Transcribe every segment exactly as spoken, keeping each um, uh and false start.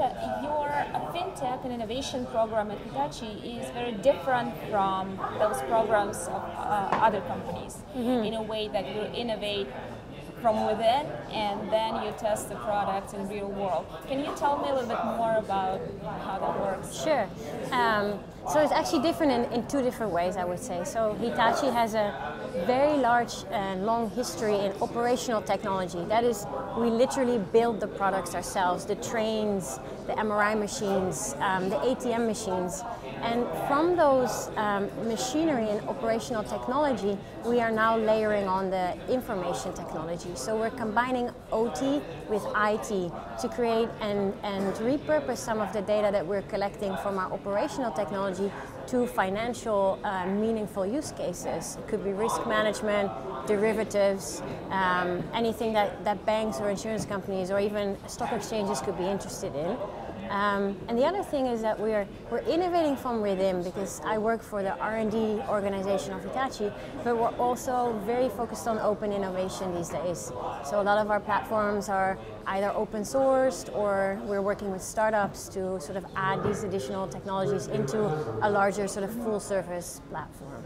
your fintech and innovation program at Hitachi is very different from those programs of uh, other companies, mm-hmm. in a way that you innovate from within and then you test the product in real world. Can you tell me a little bit more about how that works? Sure. Um, so it's actually different in, in two different ways, I would say. So Hitachi has a very large and long history in operational technology. That is, we literally build the products ourselves, the trains, the M R I machines, um, the A T M machines. And from those um, machinery and operational technology, we are now layering on the information technology. So we're combining O T with I T to create and, and repurpose some of the data that we're collecting from our operational technology to financial uh, meaningful use cases. It could be risk management, derivatives, um, anything that, that banks or insurance companies or even stock exchanges could be interested in. Um, and the other thing is that we're, we're innovating from within, because I work for the R and D organization of Hitachi, but we're also very focused on open innovation these days. So a lot of our platforms are either open sourced or we're working with startups to sort of add these additional technologies into a larger sort of full service platform.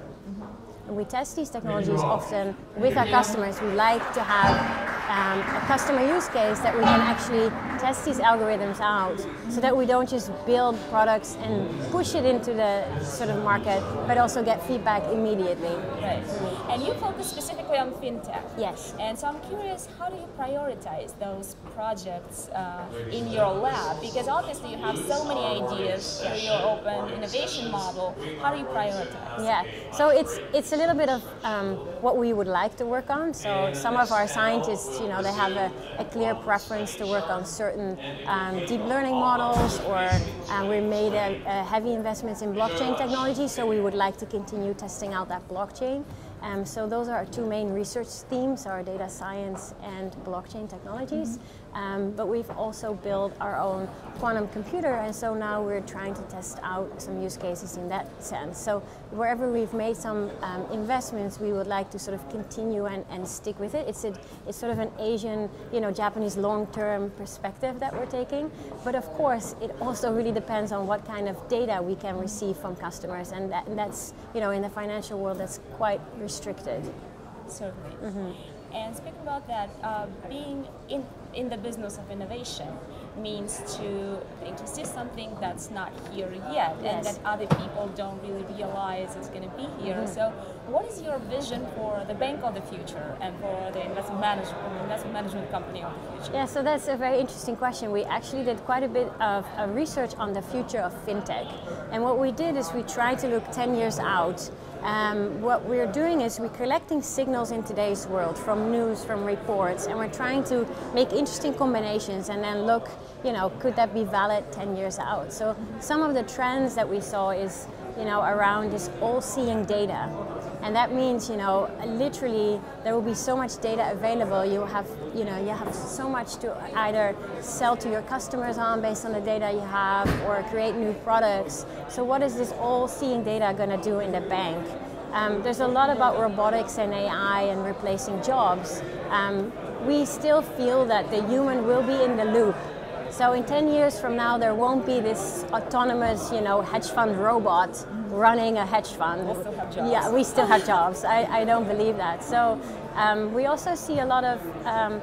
And we test these technologies often with our customers. We like to have Um, a customer use case that we can actually test these algorithms out, so that we don't just build products and push it into the sort of market, but also get feedback immediately. Right. And you focus specifically on fintech. Yes. And so I'm curious, how do you prioritize those projects uh, in your lab? Because obviously you have so many ideas through your open innovation model. How do you prioritize? Yeah. So it's it's a little bit of um, what we would like to work on. So some of our scientists, you know, they have a, a clear preference to work on certain um, deep learning models, or um, we made a, a heavy investments in blockchain technology, so we would like to continue testing out that blockchain. Um, so those are our two main research themes, our data science and blockchain technologies. Mm-hmm. um, but we've also built our own quantum computer, and so now we're trying to test out some use cases in that sense. So wherever we've made some um, investments, we would like to sort of continue and, and stick with it. It's, a, it's sort of an Asian, you know, Japanese long-term perspective that we're taking. But of course, it also really depends on what kind of data we can receive from customers, and, that, and that's, you know, in the financial world, that's quite restricted. Certainly. Mm-hmm. And speaking about that, uh, being in, in the business of innovation means to, to see something that's not here yet, yes. and that other people don't really realize it's going to be here. Mm-hmm. So what is your vision for the bank of the future and for the investment management, investment management company of the future? Yeah, so that's a very interesting question. We actually did quite a bit of uh, research on the future of fintech. And what we did is we tried to look ten years out. Um, what we're doing is we're collecting signals in today's world from news, from reports, and we're trying to make interesting combinations and then look, you know, could that be valid ten years out? So some of the trends that we saw is, you know, around this all-seeing data. And that means, you know, literally there will be so much data available. You have, you know, you have so much to either sell to your customers on based on the data you have, or create new products. So what is this all-seeing data going to do in the bank? Um, there's a lot about robotics and A I and replacing jobs. Um, we still feel that the human will be in the loop. So in ten years from now, there won't be this autonomous, you know, hedge fund robot running a hedge fund. We still have jobs. Yeah, we still have jobs. I, I don't believe that. So um, we also see a lot of um,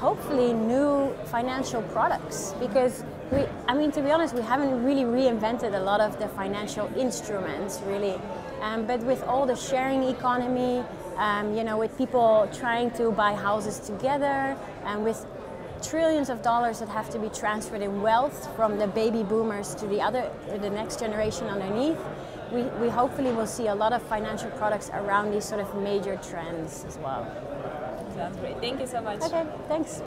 hopefully new financial products, because we, I mean, to be honest, we haven't really reinvented a lot of the financial instruments, really. Um, but with all the sharing economy, um, you know, with people trying to buy houses together, and with trillions of dollars that have to be transferred in wealth from the baby boomers to the other, the next generation underneath, we, we hopefully will see a lot of financial products around these sort of major trends as well. Sounds great. Thank you so much. Okay, thanks.